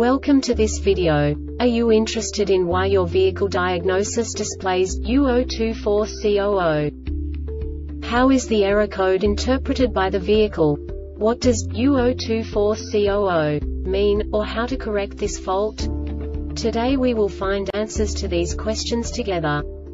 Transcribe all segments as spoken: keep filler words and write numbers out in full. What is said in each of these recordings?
Welcome to this video. Are you interested in why your vehicle diagnosis displays U zero two four C zero zero? How is the error code interpreted by the vehicle? What does U zero two four C zero zero mean, or how to correct this fault? Today we will find answers to these questions together.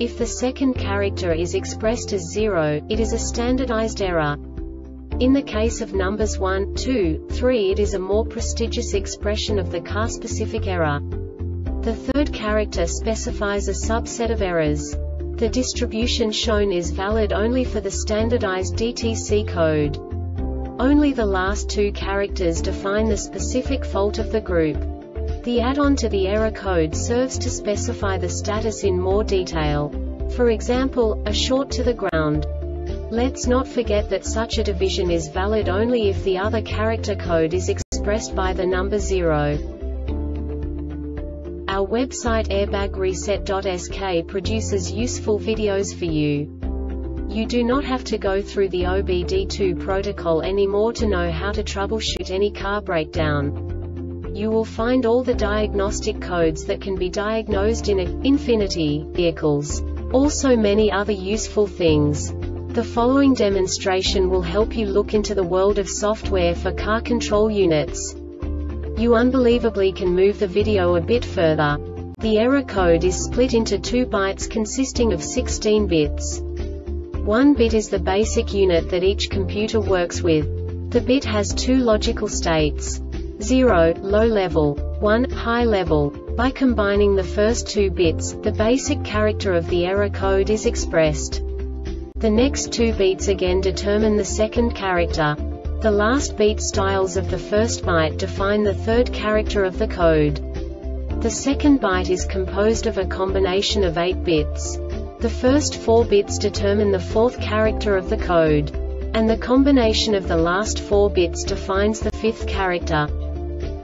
If the second character is expressed as zero, it is a standardized error. In the case of numbers one, two, three, it is a more prestigious expression of the car-specific error. The third character specifies a subset of errors. The distribution shown is valid only for the standardized D T C code. Only the last two characters define the specific fault of the group. The add-on to the error code serves to specify the status in more detail. For example, a short to the ground. Let's not forget that such a division is valid only if the other character code is expressed by the number zero. Our website airbag reset dot S K produces useful videos for you. You do not have to go through the O B D two protocol anymore to know how to troubleshoot any car breakdown. You will find all the diagnostic codes that can be diagnosed in an infinity, vehicles, also many other useful things. The following demonstration will help you look into the world of software for car control units. You unbelievably can move the video a bit further. The error code is split into two bytes consisting of sixteen bits. One bit is the basic unit that each computer works with. The bit has two logical states: zero, low level, one, high level. By combining the first two bits, the basic character of the error code is expressed. The next two bits again determine the second character. The last bit styles of the first byte define the third character of the code. The second byte is composed of a combination of eight bits. The first four bits determine the fourth character of the code, and the combination of the last four bits defines the fifth character.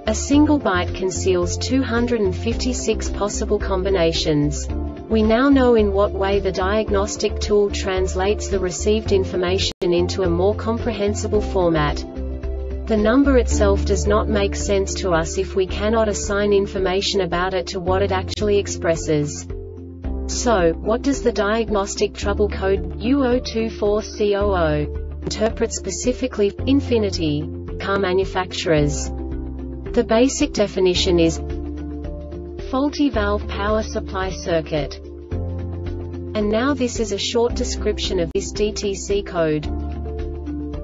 A single byte conceals two hundred fifty-six possible combinations. We now know in what way the diagnostic tool translates the received information into a more comprehensible format. The number itself does not make sense to us if we cannot assign information about it to what it actually expresses. So, what does the diagnostic trouble code U zero two four C zero zero interpret specifically, infinity, car manufacturers? The basic definition is faulty valve power supply circuit. And now this is a short description of this D T C code.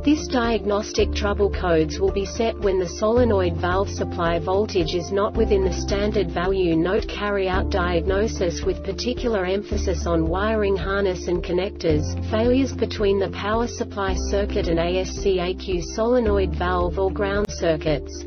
This diagnostic trouble codes will be set when the solenoid valve supply voltage is not within the standard value. Note, carry out diagnosis with particular emphasis on wiring harness and connectors, failures between the power supply circuit and A S C E C U solenoid valve or ground circuits.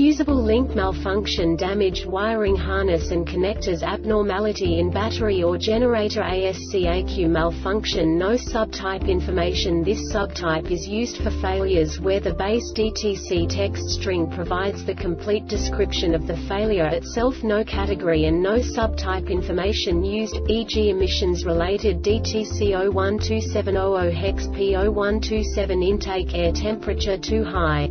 fusible link malfunction, damaged wiring harness and connectors, abnormality in battery or generator, A S C E C U malfunction. No subtype information. This subtype is used for failures where the base D T C text string provides the complete description of the failure itself. No category and no subtype information used, for example emissions related D T C zero one two seven dash zero zero hex P zero one two seven intake air temperature too high.